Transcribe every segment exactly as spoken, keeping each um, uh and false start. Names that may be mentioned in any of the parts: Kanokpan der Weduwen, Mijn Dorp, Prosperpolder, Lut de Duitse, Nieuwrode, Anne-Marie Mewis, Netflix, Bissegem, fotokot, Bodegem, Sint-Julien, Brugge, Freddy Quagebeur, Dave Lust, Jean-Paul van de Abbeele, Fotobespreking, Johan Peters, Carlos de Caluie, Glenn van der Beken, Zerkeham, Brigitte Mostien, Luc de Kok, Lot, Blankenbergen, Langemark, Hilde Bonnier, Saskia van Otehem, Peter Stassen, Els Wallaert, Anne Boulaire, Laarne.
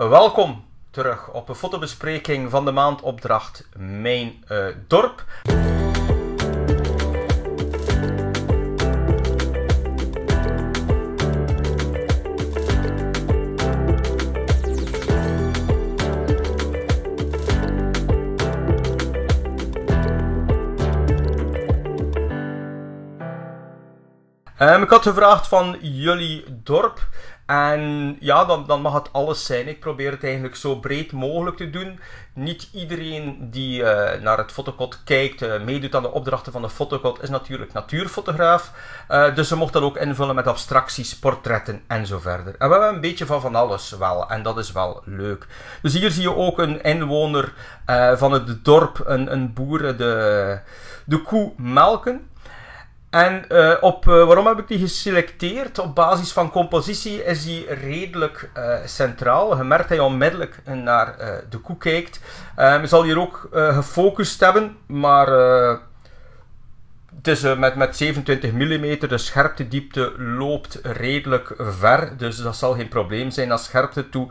Welkom terug op een fotobespreking van de maandopdracht Mijn uh, Dorp. Um, ik had gevraagd van jullie dorp en ja, dan, dan mag het alles zijn. Ik probeer het eigenlijk zo breed mogelijk te doen. Niet iedereen die uh, naar het fotokot kijkt, uh, meedoet aan de opdrachten van de fotokot, is natuurlijk natuurfotograaf. Uh, dus ze mocht dat ook invullen met abstracties, portretten en zo verder. En we hebben een beetje van van alles wel, en dat is wel leuk. Dus hier zie je ook een inwoner uh, van het dorp, een, een boer, de, de koe melken. En uh, op, uh, waarom heb ik die geselecteerd? Op basis van compositie is die redelijk uh, centraal. Je merkt dat je onmiddellijk naar uh, de koe kijkt. Um, je zal hier ook uh, gefocust hebben, maar uh, het is, uh, met, met zevenentwintig millimeter. De scherpte diepte loopt redelijk ver, dus dat zal geen probleem zijn naar scherpte toe.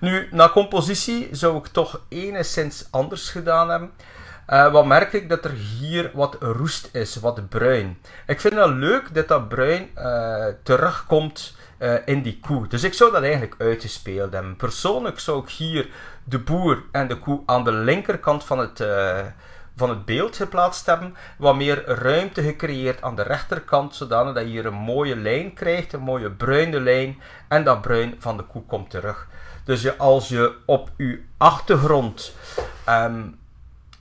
Nu, na compositie zou ik toch enigszins anders gedaan hebben. Uh, wat merk ik? Dat er hier wat roest is, wat bruin. Ik vind dat leuk dat dat bruin uh, terugkomt uh, in die koe. Dus ik zou dat eigenlijk uitgespeeld hebben. Persoonlijk zou ik hier de boer en de koe aan de linkerkant van het, uh, van het beeld geplaatst hebben. Wat meer ruimte gecreëerd aan de rechterkant, zodanig dat je hier een mooie lijn krijgt, een mooie bruine lijn. En dat bruin van de koe komt terug. Dus je, als je op je achtergrond... Um,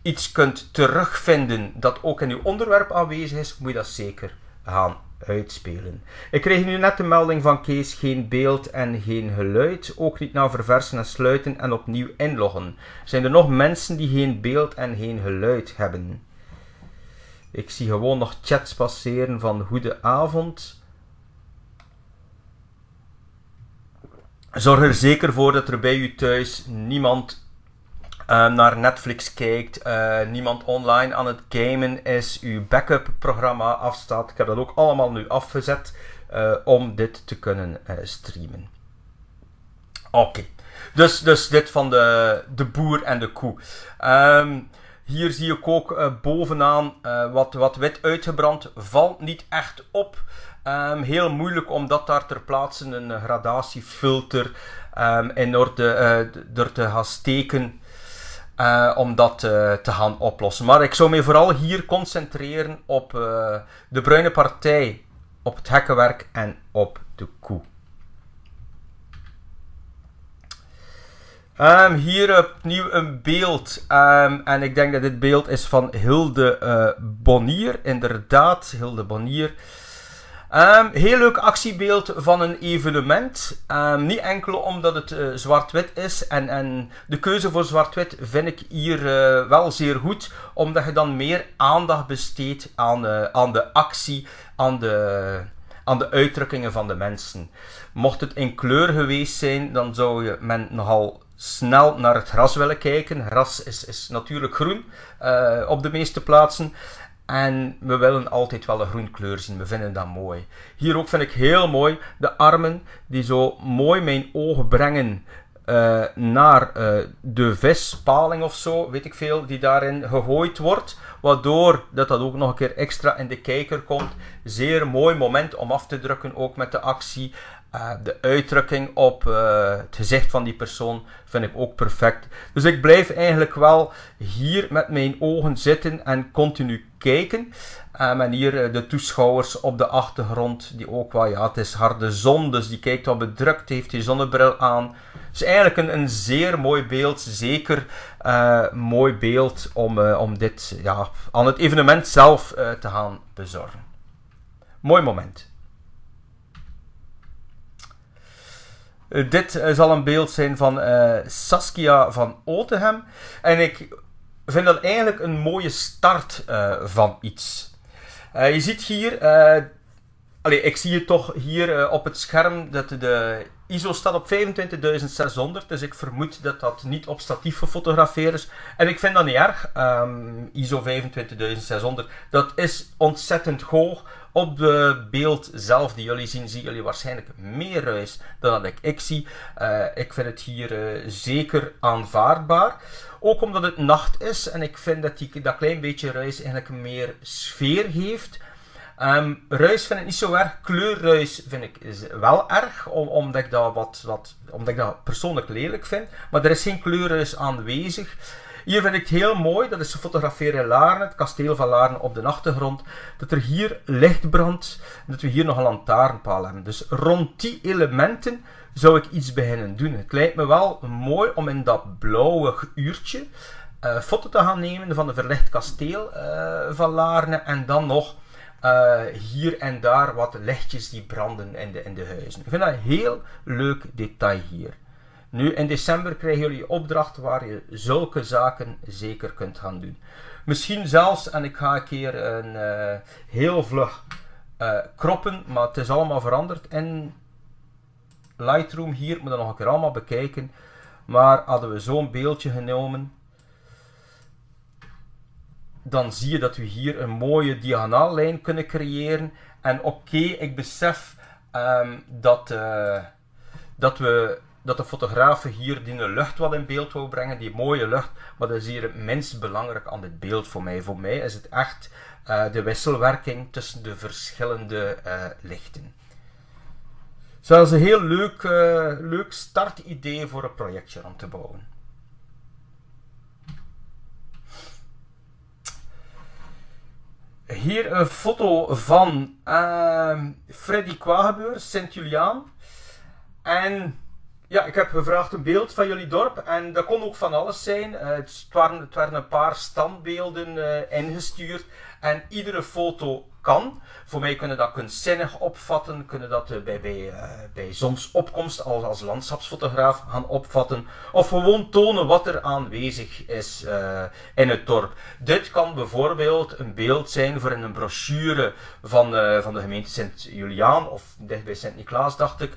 iets kunt terugvinden dat ook in uw onderwerp aanwezig is, moet je dat zeker gaan uitspelen. Ik kreeg nu net de melding van Kees, geen beeld en geen geluid, ook niet na verversen en sluiten en opnieuw inloggen. Zijn er nog mensen die geen beeld en geen geluid hebben? Ik zie gewoon nog chats passeren van goedenavond. Zorg er zeker voor dat er bij u thuis niemand Uh, naar Netflix kijkt, uh, niemand online aan het gamen is, uw backup programma afstaat. Ik heb dat ook allemaal nu afgezet uh, om dit te kunnen uh, streamen. Oké, okay. dus, dus dit van de, de boer en de koe. Um, hier zie ik ook uh, bovenaan uh, wat, wat wit uitgebrand, valt niet echt op. Um, heel moeilijk omdat daar ter plaatse een gradatiefilter um, in orde uh, te gaan steken. Uh, om dat uh, te gaan oplossen. Maar ik zou me vooral hier concentreren op uh, de bruine partij, op het hekkenwerk en op de koe. Um, hier opnieuw een beeld. Um, en ik denk dat dit beeld is van Hilde uh, Bonnier. Inderdaad, Hilde Bonnier. Um, heel leuk actiebeeld van een evenement. Um, niet enkel omdat het uh, zwart-wit is. En, en de keuze voor zwart-wit vind ik hier uh, wel zeer goed. Omdat je dan meer aandacht besteedt aan, uh, aan de actie, aan de, aan de uitdrukkingen van de mensen. Mocht het in kleur geweest zijn, dan zou je men nogal snel naar het gras willen kijken. Gras is, is natuurlijk groen uh, op de meeste plaatsen. En we willen altijd wel een groen kleur zien. We vinden dat mooi. Hier ook vind ik heel mooi de armen die zo mooi mijn oog brengen uh, naar uh, de vispaling of zo, weet ik veel, die daarin gegooid wordt. Waardoor dat, dat ook nog een keer extra in de kijker komt. Zeer mooi moment om af te drukken, ook met de actie. Uh, de uitdrukking op uh, het gezicht van die persoon vind ik ook perfect. Dus ik blijf eigenlijk wel hier met mijn ogen zitten en continu kijken. Um, en hier uh, de toeschouwers op de achtergrond, die ook wel, ja, het is harde zon, dus die kijkt wat bedrukt, heeft die zonnebril aan. Dus eigenlijk een, een zeer mooi beeld, zeker uh, mooi beeld om, uh, om dit, ja, aan het evenement zelf uh, te gaan bezorgen. Mooi moment. Uh, dit uh, zal een beeld zijn van uh, Saskia van Otehem. En ik vind dat eigenlijk een mooie start uh, van iets. Uh, je ziet hier... Uh, allez, ik zie je toch hier uh, op het scherm dat de I S O staat op vijfentwintigduizend zeshonderd. Dus ik vermoed dat dat niet op statief gefotografeerd is. En ik vind dat niet erg. Um, I S O vijfentwintigduizend zeshonderd. Dat is ontzettend hoog. Op het beeld zelf die jullie zien, zien jullie waarschijnlijk meer ruis dan dat ik, ik zie. Uh, ik vind het hier uh, zeker aanvaardbaar. Ook omdat het nacht is en ik vind dat die, dat klein beetje ruis eigenlijk meer sfeer heeft. Um, ruis vind ik niet zo erg, kleurruis vind ik is wel erg, om, omdat, ik dat wat, wat, omdat ik dat persoonlijk lelijk vind. Maar er is geen kleurruis aanwezig. Hier vind ik het heel mooi, dat is gefotografeerd in Laarne, het kasteel van Laarne op de achtergrond, dat er hier licht brandt en dat we hier nog een lantaarnpaal hebben. Dus rond die elementen zou ik iets beginnen doen. Het lijkt me wel mooi om in dat blauwe uurtje uh, foto te gaan nemen van het verlicht kasteel uh, van Laarne en dan nog uh, hier en daar wat lichtjes die branden in de, in de huizen. Ik vind dat een heel leuk detail hier. Nu, in december krijgen jullie opdracht waar je zulke zaken zeker kunt gaan doen. Misschien zelfs, en ik ga een keer een uh, heel vlug uh, kroppen, maar het is allemaal veranderd in Lightroom hier. Ik moet dat nog een keer allemaal bekijken. Maar hadden we zo'n beeldje genomen, dan zie je dat we hier een mooie diagonaallijn kunnen creëren. En oké, okay, ik besef um, dat, uh, dat we... dat de fotografen hier die de lucht wat in beeld wil brengen, die mooie lucht, maar dat is hier het minst belangrijk aan dit beeld voor mij. Voor mij is het echt uh, de wisselwerking tussen de verschillende uh, lichten. Zo, dat is een heel leuk, uh, leuk startidee voor een projectje om te bouwen. Hier een foto van uh, Freddy Quagebeur, Sint-Julien. En... ja, ik heb gevraagd een beeld van jullie dorp en dat kon ook van alles zijn. Uh, het, waren, het waren een paar standbeelden uh, ingestuurd en iedere foto kan. Voor mij kunnen dat kunstzinnig opvatten, kunnen dat uh, bij, bij, uh, bij zonsopkomst als, als landschapsfotograaf gaan opvatten. Of gewoon tonen wat er aanwezig is uh, in het dorp. Dit kan bijvoorbeeld een beeld zijn voor in een brochure van, uh, van de gemeente Sint-Julien of dichtbij Sint-Niklaas, dacht ik.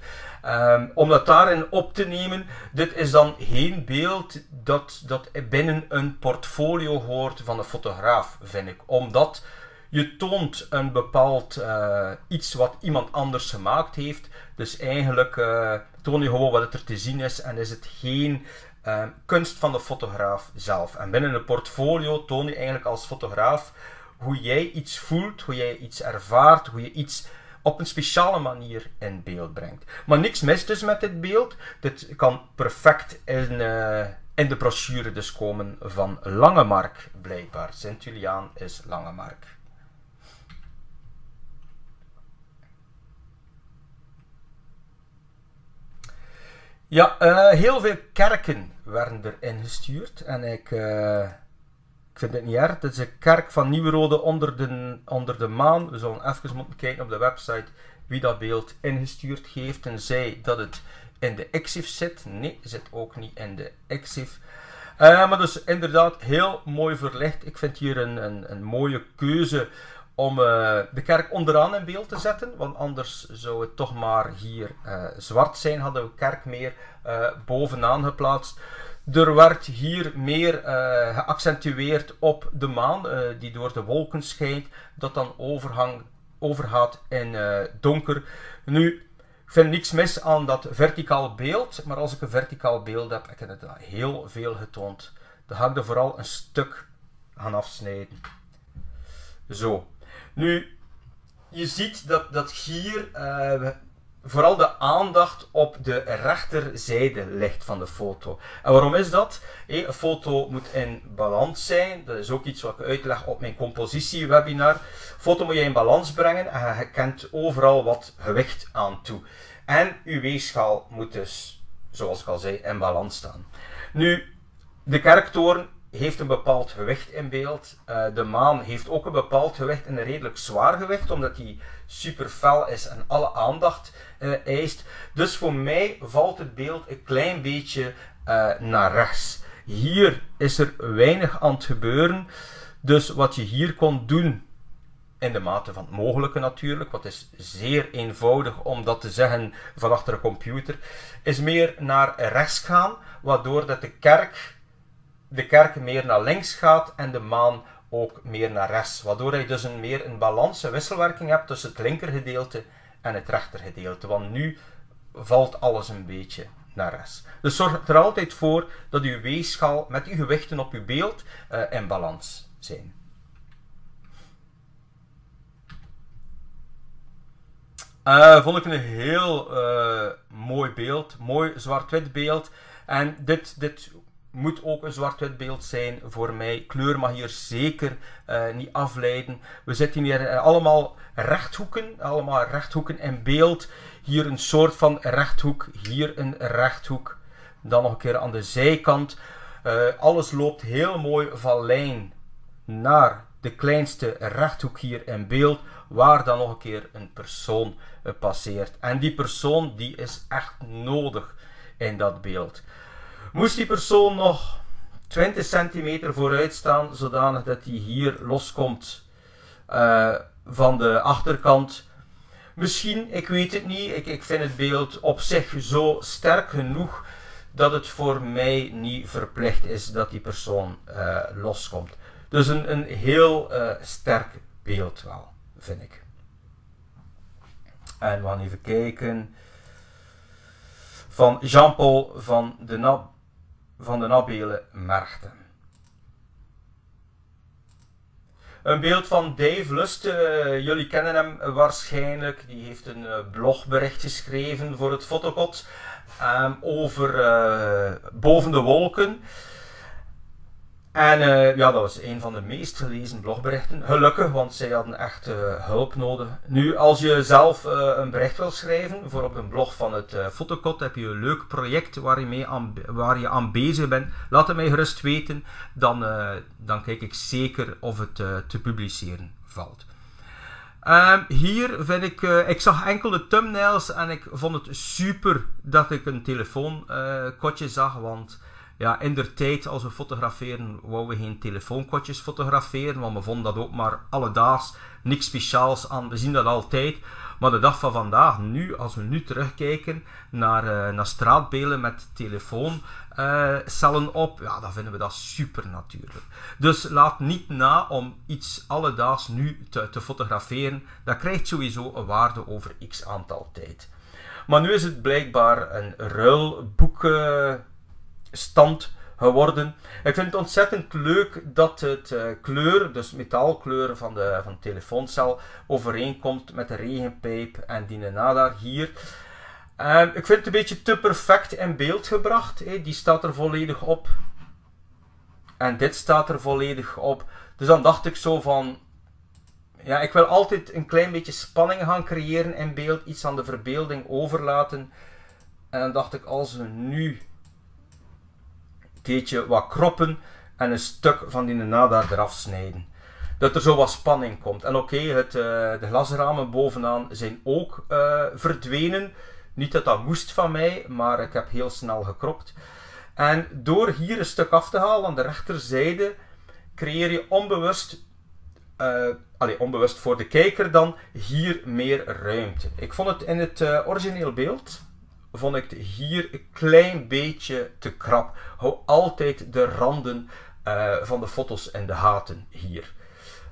Um, om dat daarin op te nemen, dit is dan geen beeld dat, dat binnen een portfolio hoort van de fotograaf, vind ik. Omdat je toont een bepaald uh, iets wat iemand anders gemaakt heeft. Dus eigenlijk uh, toon je gewoon wat er te zien is en is het geen uh, kunst van de fotograaf zelf. En binnen een portfolio toon je eigenlijk als fotograaf hoe jij iets voelt, hoe jij iets ervaart, hoe je iets op een speciale manier in beeld brengt. Maar niks mis dus met dit beeld. Dit kan perfect in, uh, in de brochure dus komen van Langemark, blijkbaar. Sint-Julien is Langemark. Ja, uh, heel veel kerken werden er ingestuurd en ik, uh, ik vind het niet erg. Dit is de kerk van Nieuwrode onder de, onder de maan. We zullen even moeten kijken op de website wie dat beeld ingestuurd heeft en zei dat het in de X I F zit. Nee, het zit ook niet in de X I F. Uh, maar dus inderdaad heel mooi verlicht. Ik vind hier een, een, een mooie keuze om uh, de kerk onderaan in beeld te zetten, want anders zou het toch maar hier uh, zwart zijn, hadden we kerk meer uh, bovenaan geplaatst. Er werd hier meer uh, geaccentueerd op de maan, uh, die door de wolken schijnt, dat dan overhang, overgaat in uh, donker. Nu, ik vind niks mis aan dat verticaal beeld, maar als ik een verticaal beeld heb, ik heb het heel veel getoond, dan ga ik er vooral een stuk gaan afsnijden. Zo. Nu, je ziet dat, dat hier uh, vooral de aandacht op de rechterzijde ligt van de foto. En waarom is dat? Hey, een foto moet in balans zijn. Dat is ook iets wat ik uitleg op mijn compositiewebinar. Een foto moet je in balans brengen en je kent overal wat gewicht aan toe. En uw weegschaal moet dus, zoals ik al zei, in balans staan. Nu, de kerktoren heeft een bepaald gewicht in beeld. Uh, de maan heeft ook een bepaald gewicht en een redelijk zwaar gewicht, omdat die super fel is en alle aandacht uh, eist. Dus voor mij valt het beeld een klein beetje uh, naar rechts. Hier is er weinig aan het gebeuren. Dus wat je hier kon doen, in de mate van het mogelijke natuurlijk, wat is zeer eenvoudig om dat te zeggen van achter een computer, is meer naar rechts gaan, waardoor dat de kerk... de kerk meer naar links gaat en de maan ook meer naar rechts. Waardoor je dus een meer een balans, een wisselwerking hebt tussen het linkergedeelte en het rechtergedeelte. Want nu valt alles een beetje naar rechts. Dus zorg er altijd voor dat uw weegschaal met uw gewichten op uw beeld uh, in balans zijn. Uh, vond ik een heel uh, mooi beeld, mooi zwart-wit beeld. En dit, dit moet ook een zwart-wit beeld zijn voor mij. Kleur mag hier zeker uh, niet afleiden. We zitten hier uh, allemaal rechthoeken, allemaal rechthoeken in beeld. Hier een soort van rechthoek, hier een rechthoek. Dan nog een keer aan de zijkant. Uh, alles loopt heel mooi van lijn naar de kleinste rechthoek hier in beeld, waar dan nog een keer een persoon uh, passeert. En die persoon die is echt nodig in dat beeld. Moest die persoon nog twintig centimeter vooruit staan, zodanig dat hij hier loskomt uh, van de achterkant. Misschien, ik weet het niet, ik, ik vind het beeld op zich zo sterk genoeg dat het voor mij niet verplicht is dat die persoon uh, loskomt. Dus een, een heel uh, sterk beeld wel, vind ik. En we gaan even kijken. Van Jean-Paul van de, van de Abbeele Merchten. Een beeld van Dave Lust. Uh, jullie kennen hem waarschijnlijk. Die heeft een uh, blogbericht geschreven voor het Fotokot. Um, over uh, Boven de Wolken. En uh, ja, dat was een van de meest gelezen blogberichten. Gelukkig, want zij hadden echt uh, hulp nodig. Nu, als je zelf uh, een bericht wil schrijven voor op een blog van het uh, Fotokot, heb je een leuk project waar je, mee aan, waar je aan bezig bent. Laat het mij gerust weten, dan, uh, dan kijk ik zeker of het uh, te publiceren valt. Um, hier vind ik, uh, ik zag enkele thumbnails en ik vond het super dat ik een telefoonkotje uh, zag, want... Ja, in der tijd, als we fotograferen, wouden we geen telefoonkotjes fotograferen, want we vonden dat ook maar alledaags, niks speciaals aan, we zien dat altijd. Maar de dag van vandaag, nu, als we nu terugkijken naar, uh, naar straatbeelden met telefooncellen uh, op, ja, dan vinden we dat super natuurlijk. Dus laat niet na om iets alledaags nu te, te fotograferen, dat krijgt sowieso een waarde over x aantal tijd. Maar nu is het blijkbaar een ruilboek... Uh, stand geworden. Ik vind het ontzettend leuk dat het uh, kleur, dus metaalkleur van de, van de telefooncel overeenkomt met de regenpijp en die nadar hier. Uh, ik vind het een beetje te perfect in beeld gebracht. Hey, die staat er volledig op. En dit staat er volledig op. Dus dan dacht ik zo van... Ja, ik wil altijd een klein beetje spanning gaan creëren in beeld. Iets aan de verbeelding overlaten. En dan dacht ik, als we nu... Beetje wat kroppen en een stuk van die nadar eraf snijden. Dat er zo wat spanning komt. En oké, okay, uh, de glasramen bovenaan zijn ook uh, verdwenen. Niet dat dat moest van mij, maar ik heb heel snel gekropt. En door hier een stuk af te halen aan de rechterzijde, creëer je onbewust, uh, allee, onbewust voor de kijker dan, hier meer ruimte. Ik vond het in het uh, origineel beeld... vond ik hier een klein beetje te krap. Hou altijd de randen uh, van de foto's en de gaten hier.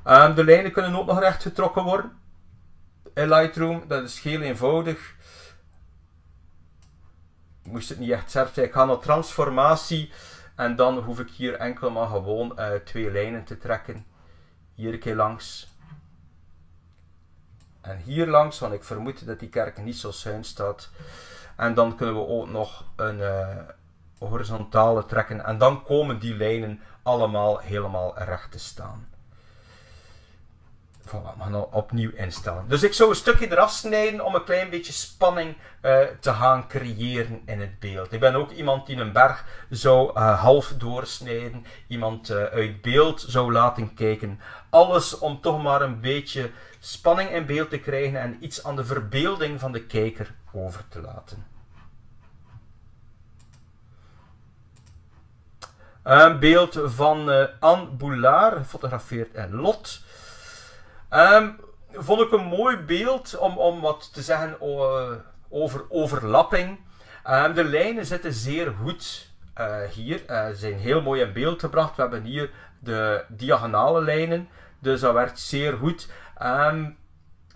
Um, de lijnen kunnen ook nog recht getrokken worden. In Lightroom, dat is heel eenvoudig. Moest het niet echt scherp zijn. Ik ga naar transformatie. En dan hoef ik hier enkel maar gewoon uh, twee lijnen te trekken. Hier een keer langs. En hier langs, want ik vermoed dat die kerk niet zo schuin staat. En dan kunnen we ook nog een uh, horizontale trekken. En dan komen die lijnen allemaal helemaal recht te staan. Voilà, maar dan opnieuw instellen. Dus ik zou een stukje eraf snijden om een klein beetje spanning uh, te gaan creëren in het beeld. Ik ben ook iemand die een berg zou uh, half doorsnijden. Iemand uh, uit beeld zou laten kijken. Alles om toch maar een beetje spanning in beeld te krijgen en iets aan de verbeelding van de kijker over te laten. Een beeld van uh, Anne Boulaire, gefotografeerd in Lot. Um, vond ik een mooi beeld om, om wat te zeggen over overlapping. Um, de lijnen zitten zeer goed. uh, hier. Uh, ze zijn heel mooi in beeld gebracht. We hebben hier de diagonale lijnen. Dus dat werkt zeer goed. Um,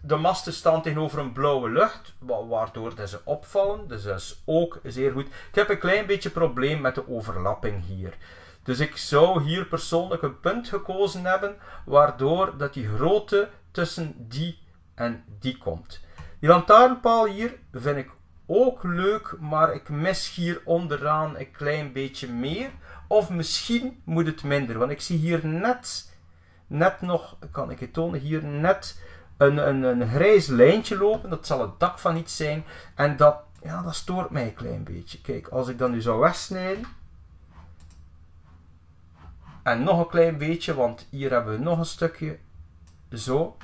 de masten staan tegenover een blauwe lucht, wa waardoor dat ze opvallen. Dus dat is ook zeer goed. Ik heb een klein beetje probleem met de overlapping hier. Dus ik zou hier persoonlijk een punt gekozen hebben, waardoor dat die grootte tussen die en die komt. Die lantaarnpaal hier vind ik ook leuk, maar ik mis hier onderaan een klein beetje meer. Of misschien moet het minder, want ik zie hier net, net nog, kan ik het tonen, hier net een, een, een grijs lijntje lopen. Dat zal het dak van iets zijn. En dat, ja, dat stoort mij een klein beetje. Kijk, als ik dat nu zou wegsnijden. En nog een klein beetje, want hier hebben we nog een stukje. Zo.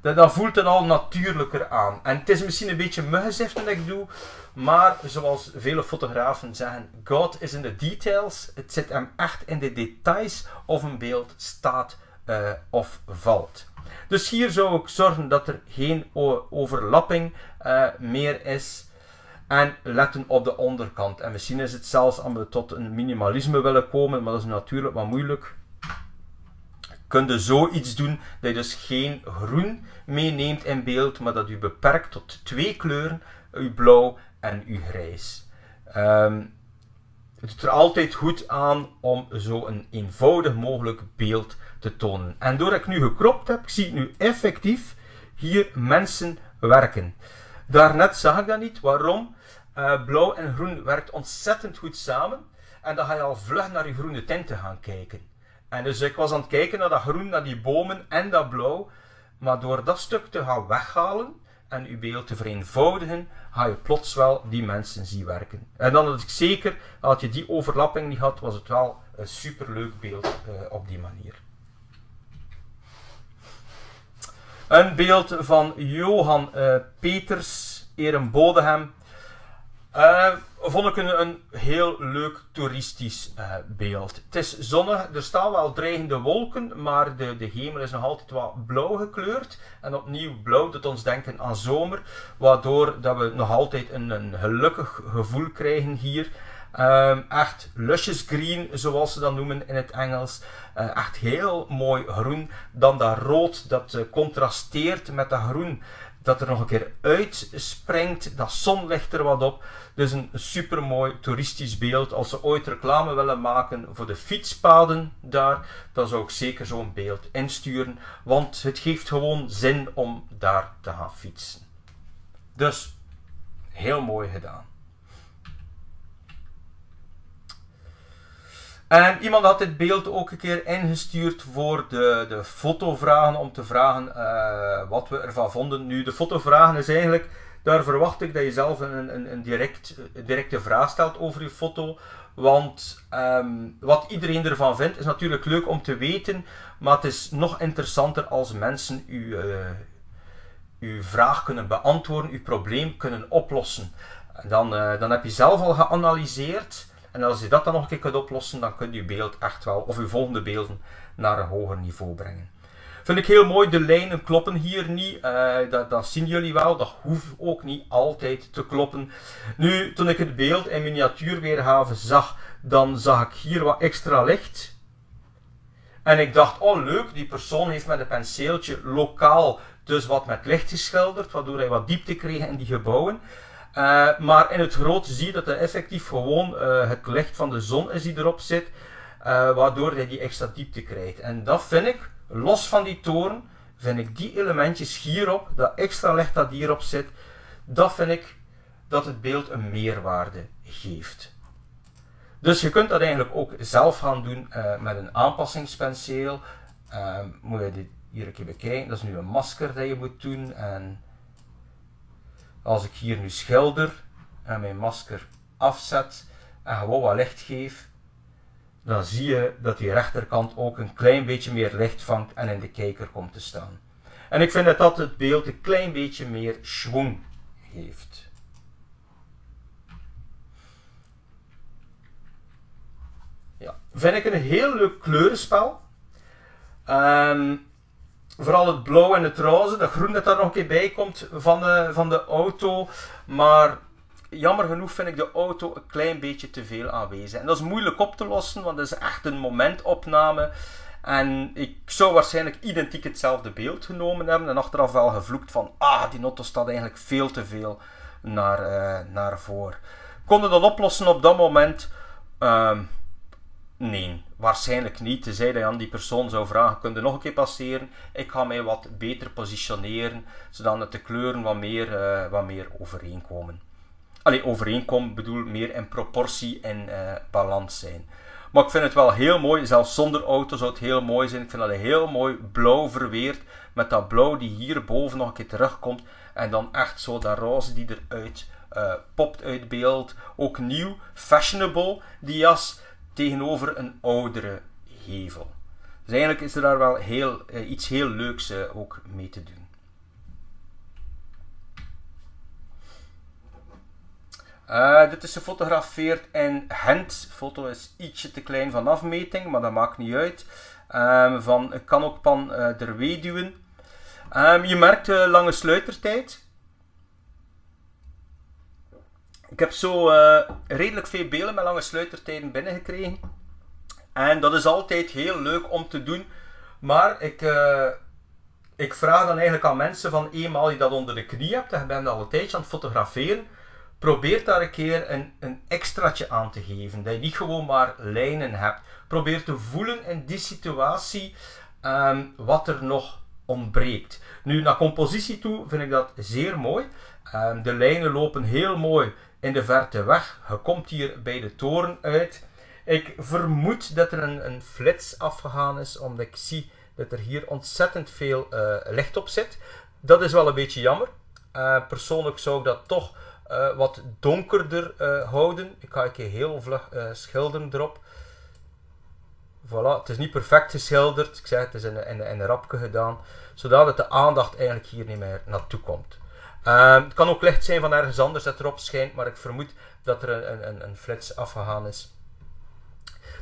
Dan voelt het al natuurlijker aan. En het is misschien een beetje muggenziften dat ik doe. Maar zoals vele fotografen zeggen, God is in de details. Het zit hem echt in de details of een beeld staat uh, of valt. Dus hier zou ik zorgen dat er geen overlapping uh, meer is. En letten op de onderkant. En misschien is het zelfs als we tot een minimalisme willen komen. Maar dat is natuurlijk wat moeilijk. Kun je zoiets doen dat je dus geen groen meeneemt in beeld, maar dat je beperkt tot twee kleuren, uw blauw en uw grijs. Um, het doet er altijd goed aan om zo een eenvoudig mogelijk beeld te tonen. En doordat ik nu gekropt heb, ik zie nu effectief hier mensen werken. Daarnet zag ik dat niet, waarom? Uh, blauw en groen werkt ontzettend goed samen en dan ga je al vlug naar je groene tinten gaan kijken. En dus ik was aan het kijken naar dat groen, naar die bomen en dat blauw. Maar door dat stuk te gaan weghalen en uw beeld te vereenvoudigen, ga je plots wel die mensen zien werken. En dan had ik zeker, als je die overlapping niet had, was het wel een superleuk beeld eh, op die manier. Een beeld van Johan eh, Peters, Eeren Bodegem. Uh, vond ik een, een heel leuk toeristisch uh, beeld. Het is zonnig, er staan wel dreigende wolken, maar de, de hemel is nog altijd wat blauw gekleurd. En opnieuw blauw doet ons denken aan zomer, waardoor dat we nog altijd een, een gelukkig gevoel krijgen hier. Um, echt luscious green, zoals ze dat noemen in het Engels. Uh, echt heel mooi groen. Dan dat rood, dat uh, contrasteert met dat groen. Dat er nog een keer uitspringt, dat zonlicht er wat op. Dus een super mooi toeristisch beeld. Als ze ooit reclame willen maken voor de fietspaden daar, dan zou ik zeker zo'n beeld insturen. Want het geeft gewoon zin om daar te gaan fietsen. Dus, heel mooi gedaan. En iemand had dit beeld ook een keer ingestuurd voor de, de fotovragen, om te vragen uh, wat we ervan vonden. Nu, de fotovragen is eigenlijk, daar verwacht ik dat je zelf een, een, een, direct, een directe vraag stelt over je foto. Want um, wat iedereen ervan vindt, is natuurlijk leuk om te weten, maar het is nog interessanter als mensen uw, uh, uw vraag kunnen beantwoorden, uw probleem kunnen oplossen. Dan, uh, dan heb je zelf al geanalyseerd. En als je dat dan nog een keer kunt oplossen, dan kunt je beeld echt wel, of je volgende beelden, naar een hoger niveau brengen. Vind ik heel mooi, de lijnen kloppen hier niet. Uh, dat, dat zien jullie wel, dat hoeft ook niet altijd te kloppen. Nu, toen ik het beeld in miniatuurweergave zag, dan zag ik hier wat extra licht. En ik dacht, oh leuk, die persoon heeft met een penseeltje lokaal dus wat met licht geschilderd, waardoor hij wat diepte kreeg in die gebouwen. Uh, maar in het groot zie je dat er effectief gewoon uh, het licht van de zon is die erop zit, uh, waardoor hij die extra diepte krijgt. En dat vind ik, los van die toren, vind ik die elementjes hierop, dat extra licht dat hierop zit, dat vind ik dat het beeld een meerwaarde geeft. Dus je kunt dat eigenlijk ook zelf gaan doen uh, met een aanpassingspenseel. Uh, moet je dit hier een keer bekijken, dat is nu een masker dat je moet doen. En als ik hier nu schilder en mijn masker afzet en gewoon wat licht geef, dan zie je dat die rechterkant ook een klein beetje meer licht vangt en in de kijker komt te staan. En ik vind dat dat het beeld een klein beetje meer schwung geeft. Ja, vind ik een heel leuk kleurenspel. Um, Vooral het blauw en het roze, dat groen dat daar nog een keer bij komt van de, van de auto. Maar jammer genoeg vind ik de auto een klein beetje te veel aanwezig. En dat is moeilijk op te lossen, want dat is echt een momentopname. En ik zou waarschijnlijk identiek hetzelfde beeld genomen hebben en achteraf wel gevloekt van, ah, die auto staat eigenlijk veel te veel naar, uh, naar voren. Konden dat oplossen op dat moment? Uh, nee, waarschijnlijk niet. Tenzij dat je aan die persoon zou vragen, kun je nog een keer passeren? Ik ga mij wat beter positioneren, zodat de kleuren wat meer, uh, wat meer overeenkomen. Allee, overeenkomen bedoel meer in proportie en uh, balans zijn. Maar ik vind het wel heel mooi, zelfs zonder auto zou het heel mooi zijn. Ik vind dat heel mooi blauw verweerd, met dat blauw die hierboven nog een keer terugkomt. En dan echt zo dat roze die eruit uh, popt uit beeld. Ook nieuw, fashionable, die jas tegenover een oudere hevel. Dus eigenlijk is er daar wel heel, uh, iets heel leuks uh, ook mee te doen. Uh, dit is gefotografeerd in Gent. De foto is ietsje te klein van afmeting, maar dat maakt niet uit. Um, van Kanokpan uh, der Weduwen. Um, je merkt uh, lange sluitertijd. Ik heb zo uh, redelijk veel beelden met lange sluitertijden binnengekregen. En dat is altijd heel leuk om te doen. Maar ik, uh, ik vraag dan eigenlijk aan mensen van eenmaal je dat onder de knie hebt. En je bent al een tijdje aan het fotograferen. Probeer daar een keer een, een extraatje aan te geven. Dat je niet gewoon maar lijnen hebt. Probeer te voelen in die situatie um, wat er nog ontbreekt. Nu, naar compositie toe vind ik dat zeer mooi. Um, de lijnen lopen heel mooi in de verte weg. Je komt hier bij de toren uit. Ik vermoed dat er een, een flits afgegaan is, omdat ik zie dat er hier ontzettend veel uh, licht op zit. Dat is wel een beetje jammer. Uh, persoonlijk zou ik dat toch Uh, wat donkerder uh, houden. Ik ga een keer heel vlug uh, schilderen erop. Voilà, het is niet perfect geschilderd. Ik zeg, het is in een, in een, in een rapje gedaan. Zodat de aandacht eigenlijk hier niet meer naartoe komt. Uh, het kan ook licht zijn van ergens anders dat erop schijnt. Maar ik vermoed dat er een, een, een flits afgegaan is.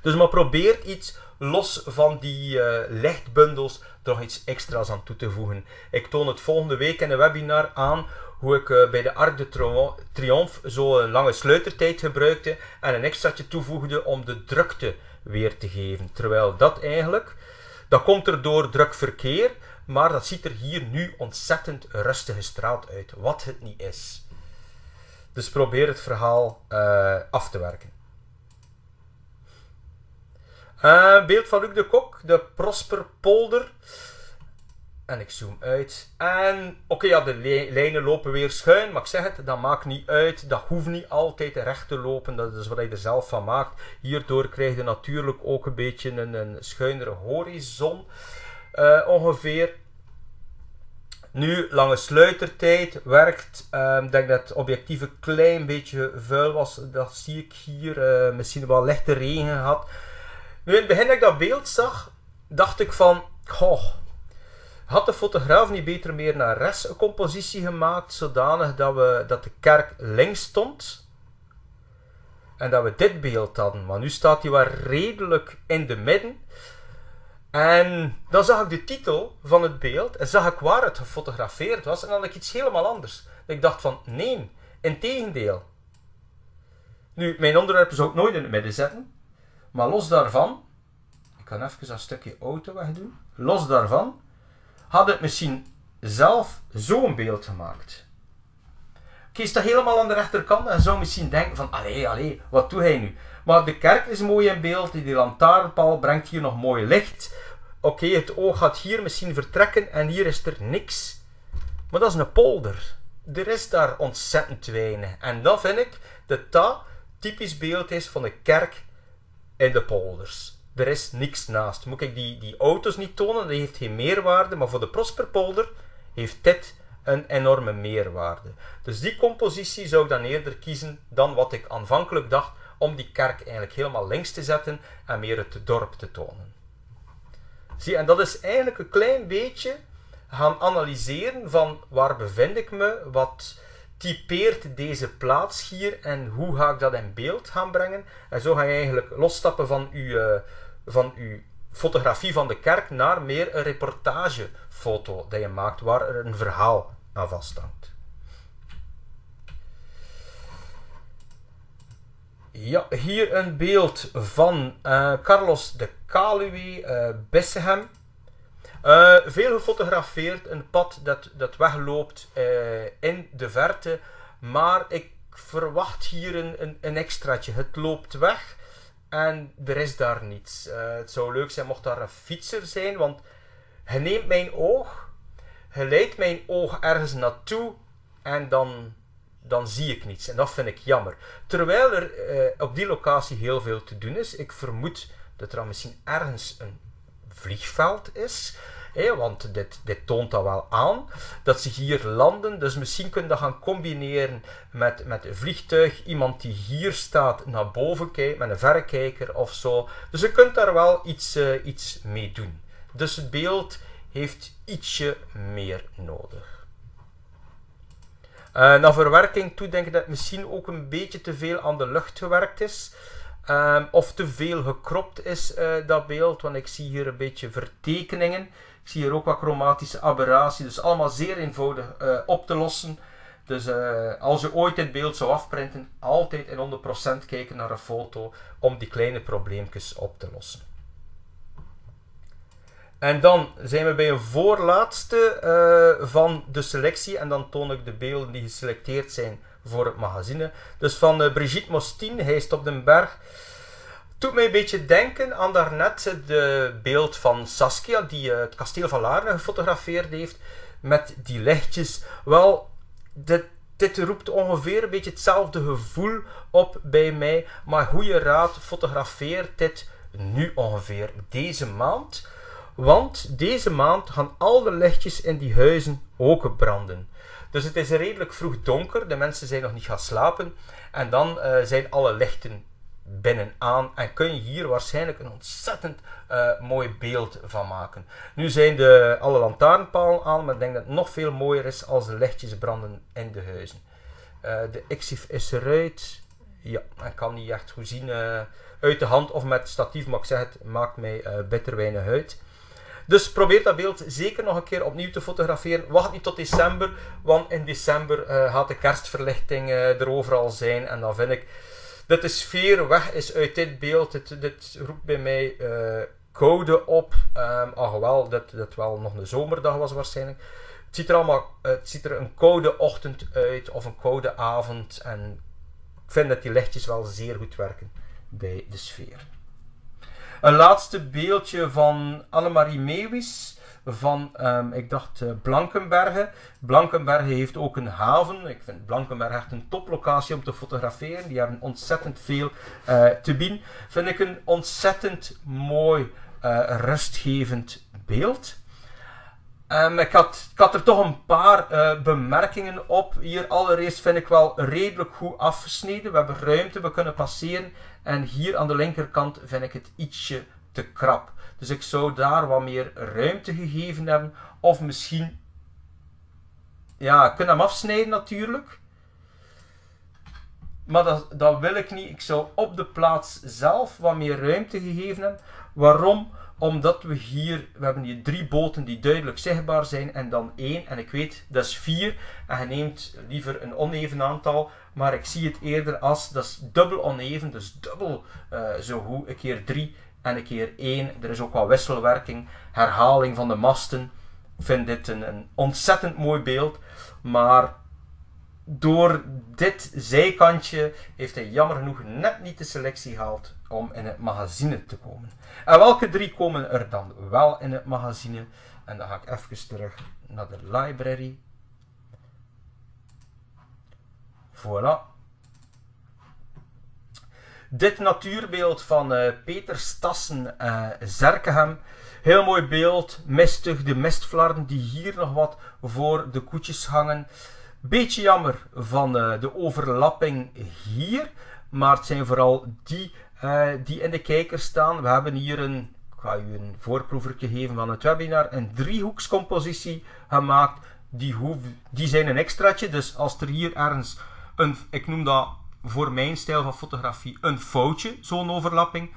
Dus maar probeer iets los van die uh, lichtbundels er nog iets extra's aan toe te voegen. Ik toon het volgende week in een webinar aan hoe ik bij de Arc de Triomphe zo'n lange sluitertijd gebruikte en een extraatje toevoegde om de drukte weer te geven. Terwijl dat eigenlijk, dat komt er door druk verkeer, maar dat ziet er hier nu ontzettend rustige straat uit, wat het niet is. Dus probeer het verhaal uh, af te werken. Uh, beeld van Luc de Kok, de Prosperpolder. En ik zoom uit. En oké, okay, ja, de lijnen lopen weer schuin. Maar ik zeg het, dat maakt niet uit. Dat hoeft niet altijd recht te lopen. Dat is wat je er zelf van maakt. Hierdoor krijg je natuurlijk ook een beetje een, een schuinere horizon. Uh, ongeveer. Nu, lange sluitertijd werkt. Ik um, denk dat het objectief een klein beetje vuil was. Dat zie ik hier. Uh, misschien wel lichte regen gehad. Nu, in het begin dat ik dat beeld zag, dacht ik van, goh, had de fotograaf niet beter meer naar rechts een compositie gemaakt, zodanig dat, we, dat de kerk links stond en dat we dit beeld hadden. Maar nu staat hij wel redelijk in de midden. En dan zag ik de titel van het beeld en zag ik waar het gefotografeerd was en dan had ik iets helemaal anders. Ik dacht van, nee, integendeel. Nu, mijn onderwerpen zou ik nooit in het midden zetten, maar los daarvan, ik kan even dat stukje auto wegdoen, los daarvan, had het misschien zelf zo'n beeld gemaakt. Kees dat helemaal aan de rechterkant en zou misschien denken van, allee, allee, wat doe hij nu? Maar de kerk is mooi in beeld, die lantaarnpaal brengt hier nog mooi licht. Oké, okay, het oog gaat hier misschien vertrekken en hier is er niks. Maar dat is een polder. Er is daar ontzettend weinig. En dat vind ik dat dat typisch beeld is van de kerk in de polders. Er is niks naast. Moet ik die, die auto's niet tonen, dat heeft geen meerwaarde. Maar voor de Prosperpolder heeft dit een enorme meerwaarde. Dus die compositie zou ik dan eerder kiezen dan wat ik aanvankelijk dacht, om die kerk eigenlijk helemaal links te zetten en meer het dorp te tonen. Zie, en dat is eigenlijk een klein beetje gaan analyseren van waar bevind ik me, wat typeert deze plaats hier en hoe ga ik dat in beeld gaan brengen. En zo ga je eigenlijk losstappen van uw... Uh, van uw fotografie van de kerk naar meer een reportagefoto dat je maakt, waar er een verhaal aan vasthangt. Ja, hier een beeld van uh, Carlos de Caluie, uh, Bissegem. Uh, veel gefotografeerd, een pad dat, dat wegloopt uh, in de verte. Maar ik verwacht hier een, een, een extraatje. Het loopt weg en er is daar niets. Uh, het zou leuk zijn mocht daar een fietser zijn, want hij neemt mijn oog, hij leidt mijn oog ergens naartoe en dan, dan zie ik niets. En dat vind ik jammer. Terwijl er uh, op die locatie heel veel te doen is. Ik vermoed dat er misschien ergens een vliegveld is, hé, want dit, dit toont dat wel aan, dat ze hier landen, dus misschien kunnen we dat gaan combineren met, met een vliegtuig, iemand die hier staat naar boven kijkt, met een verrekijker of zo, dus je kunt daar wel iets, uh, iets mee doen. Dus het beeld heeft ietsje meer nodig. Uh, naar verwerking toe denk ik dat misschien ook een beetje te veel aan de lucht gewerkt is. Um, of te veel gekropt is uh, dat beeld, want ik zie hier een beetje vertekeningen. Ik zie hier ook wat chromatische aberratie, dus allemaal zeer eenvoudig uh, op te lossen. Dus uh, als je ooit dit beeld zou afprinten, altijd in honderd procent kijken naar een foto om die kleine probleempjes op te lossen. En dan zijn we bij een voorlaatste uh, van de selectie en dan toon ik de beelden die geselecteerd zijn voor het magazine. Dus van uh, Brigitte Mostien, Hijst op den Berg. Het doet mij een beetje denken aan daarnet het beeld van Saskia, die uh, het kasteel van Laarne gefotografeerd heeft, met die lichtjes. Wel, dit, dit roept ongeveer een beetje hetzelfde gevoel op bij mij. Maar goede raad, fotografeer dit nu ongeveer, deze maand. Want deze maand gaan al de lichtjes in die huizen ook branden. Dus het is redelijk vroeg donker, de mensen zijn nog niet gaan slapen en dan uh, zijn alle lichten binnenaan en kun je hier waarschijnlijk een ontzettend uh, mooi beeld van maken. Nu zijn de, alle lantaarnpalen aan, maar ik denk dat het nog veel mooier is als de lichtjes branden in de huizen. Uh, de X I F is eruit, ja, ik kan niet echt goed zien uh, uit de hand of met statief, maar ik zeg het, maakt mij uh, bitter weinig uit. Dus probeer dat beeld zeker nog een keer opnieuw te fotograferen. Wacht niet tot december, want in december uh, gaat de kerstverlichting uh, er overal zijn. En dan vind ik dat de sfeer weg is uit dit beeld. Dit, dit roept bij mij uh, koude op. Um, alhoewel, dat dat wel nog een zomerdag was waarschijnlijk. Het ziet er allemaal, uh, het ziet er een koude ochtend uit of een koude avond. En ik vind dat die lichtjes wel zeer goed werken bij de sfeer. Een laatste beeldje van Anne-Marie Mewis van, um, ik dacht, uh, Blankenbergen. Blankenbergen heeft ook een haven. Ik vind Blankenbergen echt een toplocatie om te fotograferen. Die hebben ontzettend veel uh, te bieden. Vind ik een ontzettend mooi, uh, rustgevend beeld. Um, ik, had, ik had er toch een paar uh, bemerkingen op. Hier allereerst vind ik wel redelijk goed afgesneden. We hebben ruimte, we kunnen passeren. En hier aan de linkerkant vind ik het ietsje te krap. Dus ik zou daar wat meer ruimte gegeven hebben. Of misschien... Ja, ik kan hem afsnijden natuurlijk. Maar dat, dat wil ik niet. Ik zou op de plaats zelf wat meer ruimte gegeven hebben. Waarom? Omdat we hier, we hebben hier drie boten die duidelijk zichtbaar zijn en dan één. En ik weet, dat is vier. En je neemt liever een oneven aantal. Maar ik zie het eerder als, dat is dubbel oneven. Dus dubbel uh, zo goed. Een keer drie en een keer één. Er is ook wat wisselwerking. Herhaling van de masten. Ik vind dit een, een ontzettend mooi beeld. Maar door dit zijkantje heeft hij jammer genoeg net niet de selectie gehaald om in het magazine te komen. En welke drie komen er dan wel in het magazine? En dan ga ik even terug naar de library. Voilà. Dit natuurbeeld van uh, Peter Stassen, uh, Zerkeham. Heel mooi beeld, mistig, de mistvlarden die hier nog wat voor de koetjes hangen. Beetje jammer van uh, de overlapping hier, maar het zijn vooral die uh, die in de kijker staan. We hebben hier een, ik ga u een voorproevertje geven van het webinar, een driehoekscompositie gemaakt. Die, hoef, die zijn een extraatje, dus als er hier ergens een, ik noem dat voor mijn stijl van fotografie, een foutje, zo'n overlapping.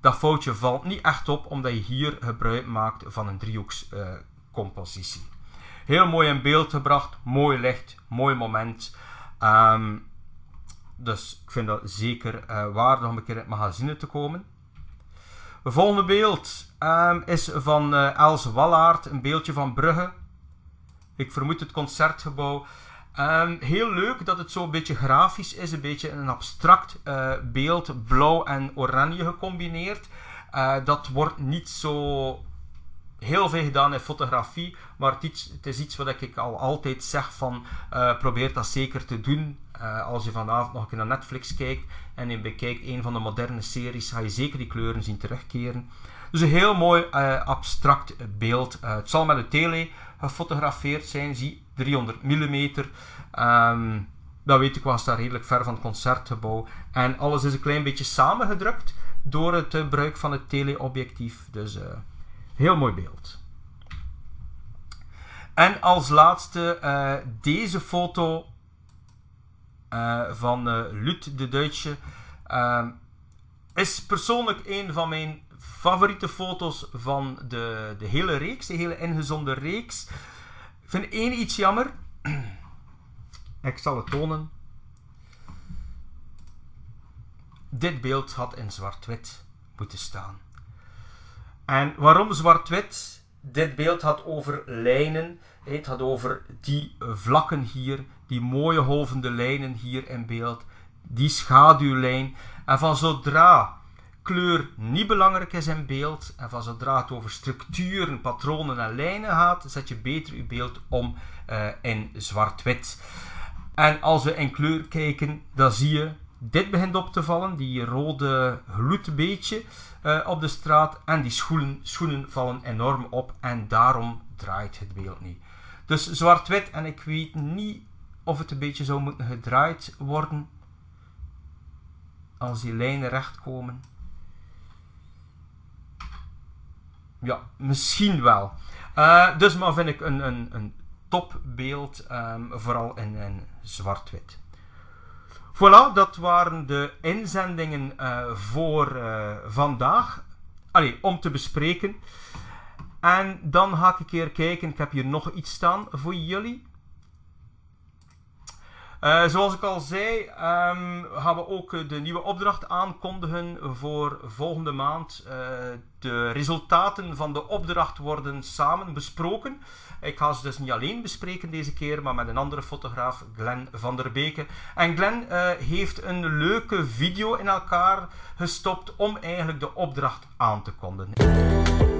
Dat foutje valt niet echt op, omdat je hier gebruik maakt van een driehoekscompositie. Uh, Heel mooi in beeld gebracht, mooi licht, mooi moment. Um, Dus ik vind dat zeker uh, waardig om een keer in het magazine te komen. Het volgende beeld um, is van uh, Els Wallaert, een beeldje van Brugge. Ik vermoed het Concertgebouw. Um, heel leuk dat het zo een beetje grafisch is, een beetje een abstract uh, beeld, blauw en oranje gecombineerd. Uh, dat wordt niet zo heel veel gedaan in fotografie, maar het is, het is iets wat ik al altijd zeg van uh, probeer dat zeker te doen. Uh, als je vanavond nog een keer naar Netflix kijkt en je bekijkt een van de moderne series, ga je zeker die kleuren zien terugkeren. Dus een heel mooi uh, abstract beeld. Uh, het zal met de tele gefotografeerd zijn, zie driehonderd millimeter. Um, dat weet ik, was daar redelijk ver van het Concertgebouw. En alles is een klein beetje samengedrukt door het uh, gebruik van het teleobjectief. Dus uh, heel mooi beeld. En als laatste uh, deze foto uh, van uh, Lut de Duitse. Uh, is persoonlijk een van mijn favoriete foto's van de, de hele reeks, de hele ingezonde reeks. Ik vind één iets jammer. Ik zal het tonen. Dit beeld had in zwart-wit moeten staan. En waarom zwart-wit? Dit beeld had over lijnen. Het had over die vlakken hier, die mooie golvende lijnen hier in beeld, die schaduwlijn. En van zodra kleur niet belangrijk is in beeld, en van zodra het over structuren, patronen en lijnen gaat, zet je beter je beeld om uh, in zwart-wit. En als we in kleur kijken, dan zie je, dit begint op te vallen, die rode gloedbeetje uh, op de straat, en die schoenen, schoenen vallen enorm op, en daarom draait het beeld niet. Dus zwart-wit, en ik weet niet of het een beetje zou moeten gedraaid worden, als die lijnen recht komen. Ja, misschien wel. Uh, dus maar vind ik een, een, een topbeeld, um, vooral in, in zwart-wit. Voilà, dat waren de inzendingen uh, voor uh, vandaag. Allee, om te bespreken. En dan ga ik een keer kijken, ik heb hier nog iets staan voor jullie. Uh, zoals ik al zei, um, gaan we ook de nieuwe opdracht aankondigen voor volgende maand. Uh, de resultaten van de opdracht worden samen besproken. Ik ga ze dus niet alleen bespreken deze keer, maar met een andere fotograaf, Glenn van der Beken. En Glenn uh, heeft een leuke video in elkaar gestopt om eigenlijk de opdracht aan te kondigen.